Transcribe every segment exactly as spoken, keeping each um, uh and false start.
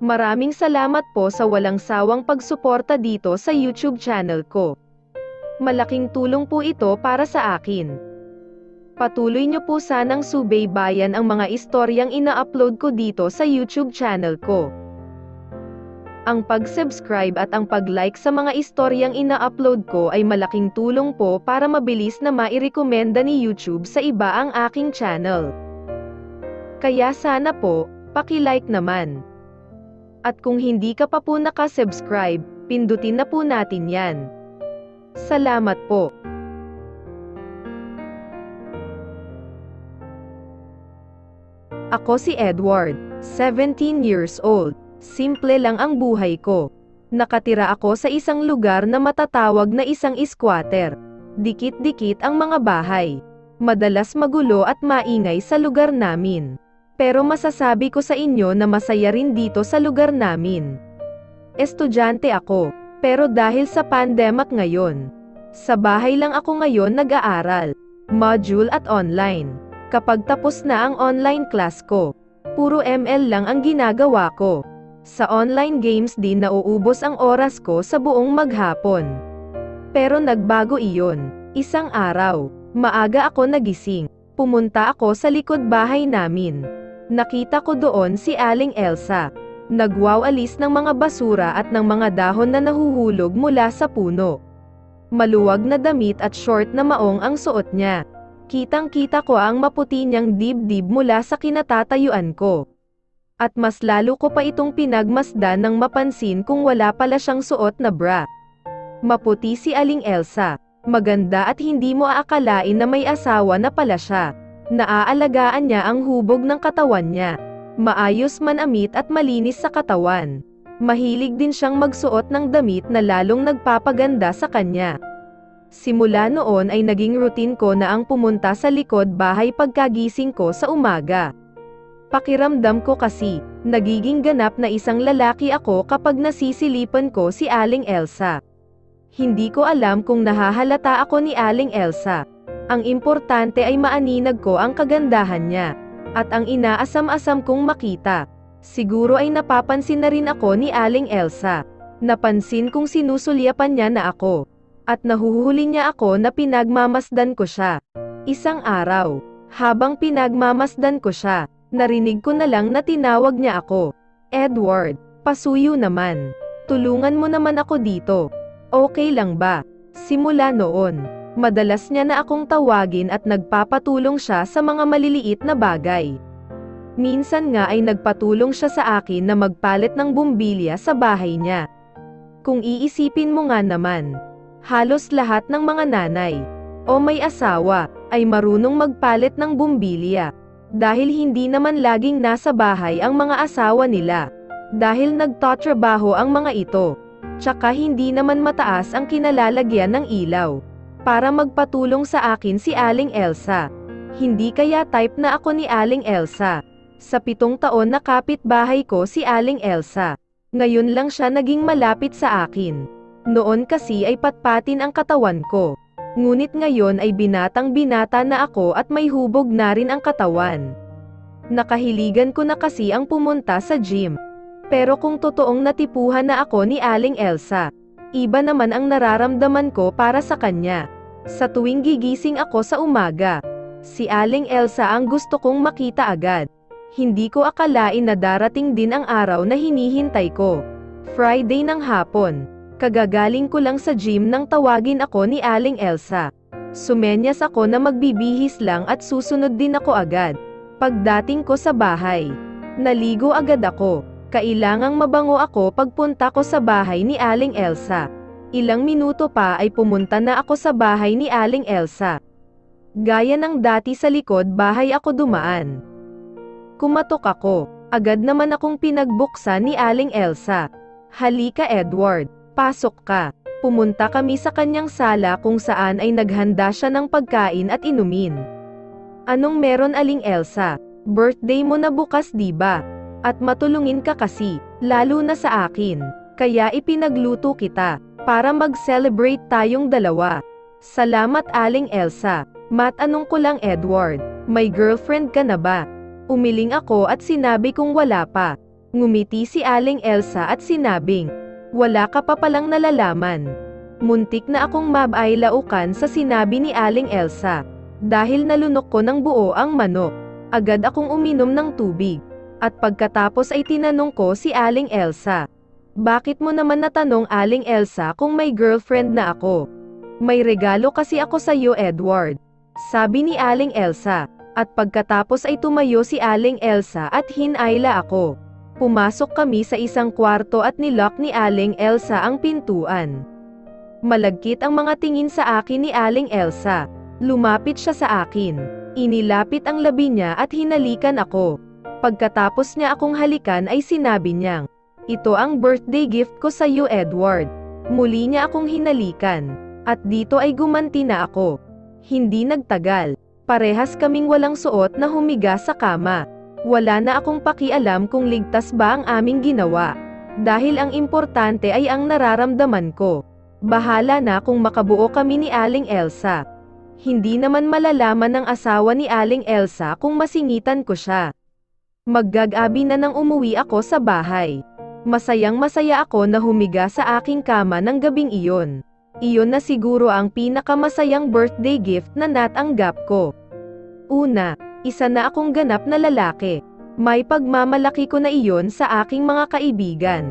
Maraming salamat po sa walang sawang pagsuporta dito sa YouTube channel ko. Malaking tulong po ito para sa akin. Patuloy nyo po sanang subaybayan ang mga istoryang ina-upload ko dito sa YouTube channel ko. Ang pag-subscribe at ang pag-like sa mga istoryang ina-upload ko ay malaking tulong po para mabilis na mairekomenda ni YouTube sa iba ang aking channel. Kaya sana po, paki-like naman. At kung hindi ka pa po naka-subscribe, pindutin na po natin yan. Salamat po. Ako si Edward, seventeen years old. Simple lang ang buhay ko. Nakatira ako sa isang lugar na matatawag na isang squatter. Dikit-dikit ang mga bahay. Madalas magulo at maingay sa lugar namin. Pero masasabi ko sa inyo na masaya rin dito sa lugar namin. Estudyante ako, pero dahil sa pandemic ngayon, sa bahay lang ako ngayon nag-aaral, module at online. Kapag tapos na ang online class ko, puro M L lang ang ginagawa ko. Sa online games din nauubos ang oras ko sa buong maghapon. Pero nagbago iyon. Isang araw, maaga ako nagising. Pumunta ako sa likod bahay namin. Nakita ko doon si Aling Elsa. Nagwawalis ng mga basura at ng mga dahon na nahuhulog mula sa puno. Maluwag na damit at short na maong ang suot niya. Kitang-kita ko ang maputi niyang dibdib mula sa kinatatayuan ko. At mas lalo ko pa itong pinagmasdan ng mapansin kung wala pala siyang suot na bra. Maputi si Aling Elsa. Maganda at hindi mo aakalain na may asawa na pala siya. Naaalagaan niya ang hubog ng katawan niya. Maayos manamit at malinis sa katawan. Mahilig din siyang magsuot ng damit na lalong nagpapaganda sa kanya. Simula noon ay naging routine ko na ang pumunta sa likod bahay pagkagising ko sa umaga. Pakiramdam ko kasi, nagiging ganap na isang lalaki ako kapag nasisilipan ko si Aling Elsa. Hindi ko alam kung nahahalata ako ni Aling Elsa. Ang importante ay maaninag ko ang kagandahan niya. At ang inaasam-asam kong makita. Siguro ay napapansin na rin ako ni Aling Elsa. Napansin kong sinusulyapan niya na ako. At nahuhuli niya ako na pinagmamasdan ko siya. Isang araw, habang pinagmamasdan ko siya, narinig ko na lang na tinawag niya ako. "Edward, pasuyo naman. Tulungan mo naman ako dito. Okay lang ba?" Simula noon, madalas niya na akong tawagin at nagpapatulong siya sa mga maliliit na bagay. Minsan nga ay nagpatulong siya sa akin na magpalit ng bumbilya sa bahay niya. Kung iisipin mo nga naman, halos lahat ng mga nanay o may asawa ay marunong magpalit ng bumbilya. Dahil hindi naman laging nasa bahay ang mga asawa nila. Dahil nagtatrabaho ang mga ito. Tsaka hindi naman mataas ang kinalalagyan ng ilaw. Para magpatulong sa akin si Aling Elsa. Hindi kaya type na ako ni Aling Elsa. Sa pitong taon na kapitbahay ko si Aling Elsa. Ngayon lang siya naging malapit sa akin. Noon kasi ay patpatin ang katawan ko. Ngunit ngayon ay binatang-binata na ako at may hubog na rin ang katawan. Nakahiligan ko na kasi ang pumunta sa gym. Pero kung totoong natipuhan na ako ni Aling Elsa, iba naman ang nararamdaman ko para sa kanya. Sa tuwing gigising ako sa umaga, si Aling Elsa ang gusto kong makita agad. Hindi ko akalain na darating din ang araw na hinihintay ko. Friday ng hapon, kagagaling ko lang sa gym nang tawagin ako ni Aling Elsa. Sumenyas ako na magbibihis lang at susunod din ako agad. Pagdating ko sa bahay, naligo agad ako. Kailangang mabango ako pagpunta ko sa bahay ni Aling Elsa. Ilang minuto pa ay pumunta na ako sa bahay ni Aling Elsa. Gaya ng dati sa likod bahay ako dumaan. Kumatok ako. Agad naman akong pinagbuksan ni Aling Elsa. "Halika Edward, pasok ka." Pumunta kami sa kanyang sala kung saan ay naghanda siya ng pagkain at inumin. "Anong meron Aling Elsa? Birthday mo na bukas diba? At matulungin ka kasi, lalo na sa akin. Kaya ipinagluto kita, para mag-celebrate tayong dalawa." "Salamat Aling Elsa. Matanong ko lang Edward, may girlfriend ka na ba?" Umiling ako at sinabi kong wala pa. Ngumiti si Aling Elsa at sinabing, "Wala ka pa palang nalalaman." Muntik na akong mabay laukan sa sinabi ni Aling Elsa. Dahil nalunok ko ng buo ang manok, agad akong uminom ng tubig. At pagkatapos ay tinanong ko si Aling Elsa, "Bakit mo naman natanong, Aling Elsa, kung may girlfriend na ako? May regalo kasi ako sa iyo, Edward," sabi ni Aling Elsa. At pagkatapos ay tumayo si Aling Elsa at hinayla ako. Pumasok kami sa isang kwarto at nilock ni Aling Elsa ang pintuan. Malagkit ang mga tingin sa akin ni Aling Elsa. Lumapit siya sa akin. Inilapit ang labi niya at hinalikan ako. Pagkatapos niya akong halikan ay sinabi niyang, "Ito ang birthday gift ko sa iyo, Edward." Muli niya akong hinalikan. At dito ay gumanti na ako. Hindi nagtagal. Parehas kaming walang suot na humiga sa kama. Wala na akong pakialam kung ligtas ba ang aming ginawa. Dahil ang importante ay ang nararamdaman ko. Bahala na kung makabuo kami ni Aling Elsa. Hindi naman malalaman ng asawa ni Aling Elsa kung masingitan ko siya. Maggagabi na nang umuwi ako sa bahay. Masayang masaya ako na humiga sa aking kama ng gabing iyon. Iyon na siguro ang pinakamasayang birthday gift na natanggap ko. Una, isa na akong ganap na lalaki. May pagmamalaki ko na iyon sa aking mga kaibigan.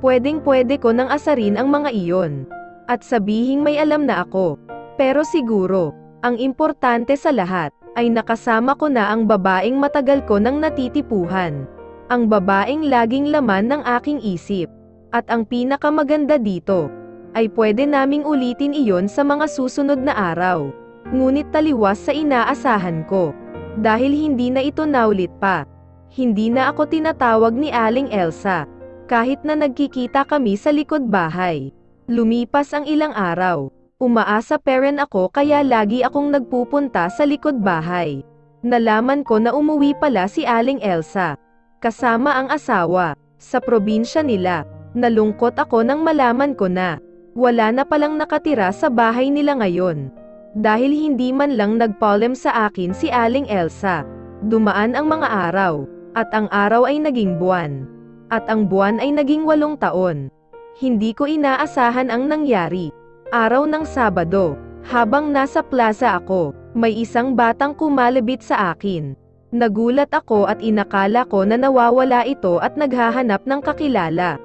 Pwedeng-pwede ko nang asarin ang mga iyon. At sabihing may alam na ako. Pero siguro, ang importante sa lahat, ay nakasama ko na ang babaeng matagal ko nang natitipuhan. Ang babaeng laging laman ng aking isip. At ang pinakamaganda dito, ay pwede naming ulitin iyon sa mga susunod na araw. Ngunit taliwas sa inaasahan ko. Dahil hindi na ito naulit pa. Hindi na ako tinatawag ni Aling Elsa. Kahit na nagkikita kami sa likod bahay. Lumipas ang ilang araw. Umaasa parent ako kaya lagi akong nagpupunta sa likod bahay. Nalaman ko na umuwi pala si Aling Elsa. Kasama ang asawa. Sa probinsya nila. Nalungkot ako nang malaman ko na. Wala na palang nakatira sa bahay nila ngayon. Dahil hindi man lang nagpaalam sa akin si Aling Elsa. Dumaan ang mga araw, at ang araw ay naging buwan. At ang buwan ay naging walong taon. Hindi ko inaasahan ang nangyari. Araw ng Sabado, habang nasa plaza ako, may isang batang kumalabit sa akin. Nagulat ako at inakala ko na nawawala ito at naghahanap ng kakilala.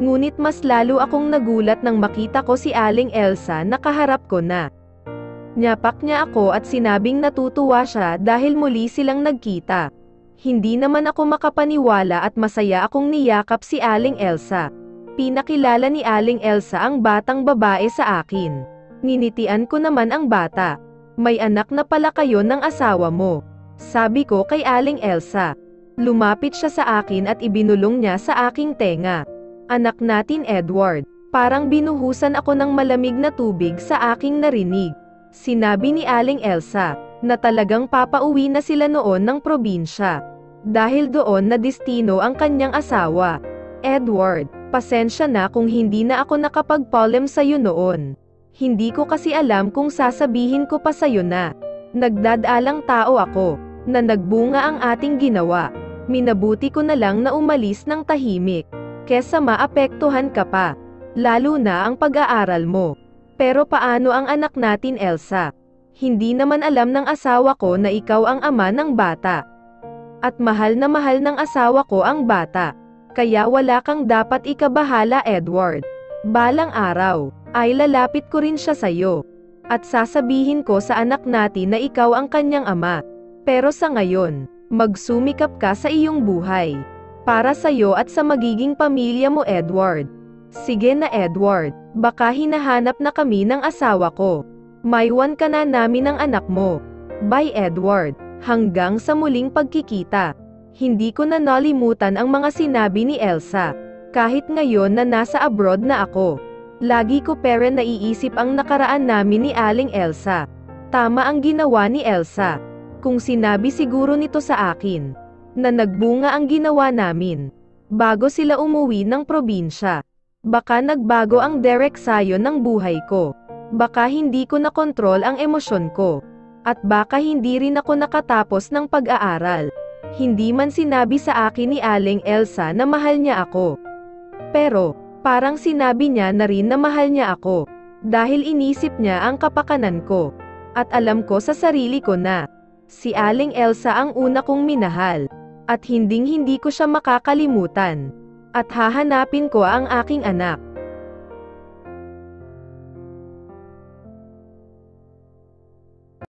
Ngunit mas lalo akong nagulat nang makita ko si Aling Elsa na kaharap ko na. Nyapak niya ako at sinabing natutuwa siya dahil muli silang nagkita. Hindi naman ako makapaniwala at masaya akong niyakap si Aling Elsa. Pinakilala ni Aling Elsa ang batang babae sa akin. Ninitian ko naman ang bata. "May anak na pala kayo ng asawa mo," sabi ko kay Aling Elsa. Lumapit siya sa akin at ibinulong niya sa aking tenga. "Anak natin, Edward." Parang binuhusan ako ng malamig na tubig sa aking narinig. Sinabi ni Aling Elsa, na talagang papauwi na sila noon ng probinsya. Dahil doon na destino ang kanyang asawa. "Edward, pasensya na kung hindi na ako nakapag-polem sa'yo noon. Hindi ko kasi alam kung sasabihin ko pa sa'yo na. Nagdadalang tao ako, na nagbunga ang ating ginawa. Minabuti ko na lang na umalis ng tahimik. Kesa maapektuhan ka pa. Lalo na ang pag-aaral mo. Pero paano ang anak natin, Elsa? Hindi naman alam ng asawa ko na ikaw ang ama ng bata. At mahal na mahal ng asawa ko ang bata. Kaya wala kang dapat ikabahala, Edward. Balang araw, ay lalapit ko rin siya sa'yo. At sasabihin ko sa anak natin na ikaw ang kanyang ama. Pero sa ngayon, magsumikap ka sa iyong buhay. Para sa'yo at sa magiging pamilya mo, Edward." "Sige na, Edward, baka hinahanap na kami ng asawa ko. Maiwan ka na namin ang anak mo. Bye, Edward." Hanggang sa muling pagkikita. Hindi ko na nalimutan ang mga sinabi ni Elsa. Kahit ngayon na nasa abroad na ako. Lagi ko pero naiisip ang nakaraan namin ni Aling Elsa. Tama ang ginawa ni Elsa. Kung sinabi siguro nito sa akin, na nagbunga ang ginawa namin. Bago sila umuwi ng probinsya. Baka nagbago ang direksyon ng buhay ko. Baka hindi ko nakontrol ang emosyon ko. At baka hindi rin ako nakatapos ng pag-aaral. Hindi man sinabi sa akin ni Aling Elsa na mahal niya ako. Pero, parang sinabi niya na rin na mahal niya ako. Dahil inisip niya ang kapakanan ko. At alam ko sa sarili ko na, si Aling Elsa ang una kong minahal. At hinding-hindi ko siya makakalimutan. At hahanapin ko ang aking anak.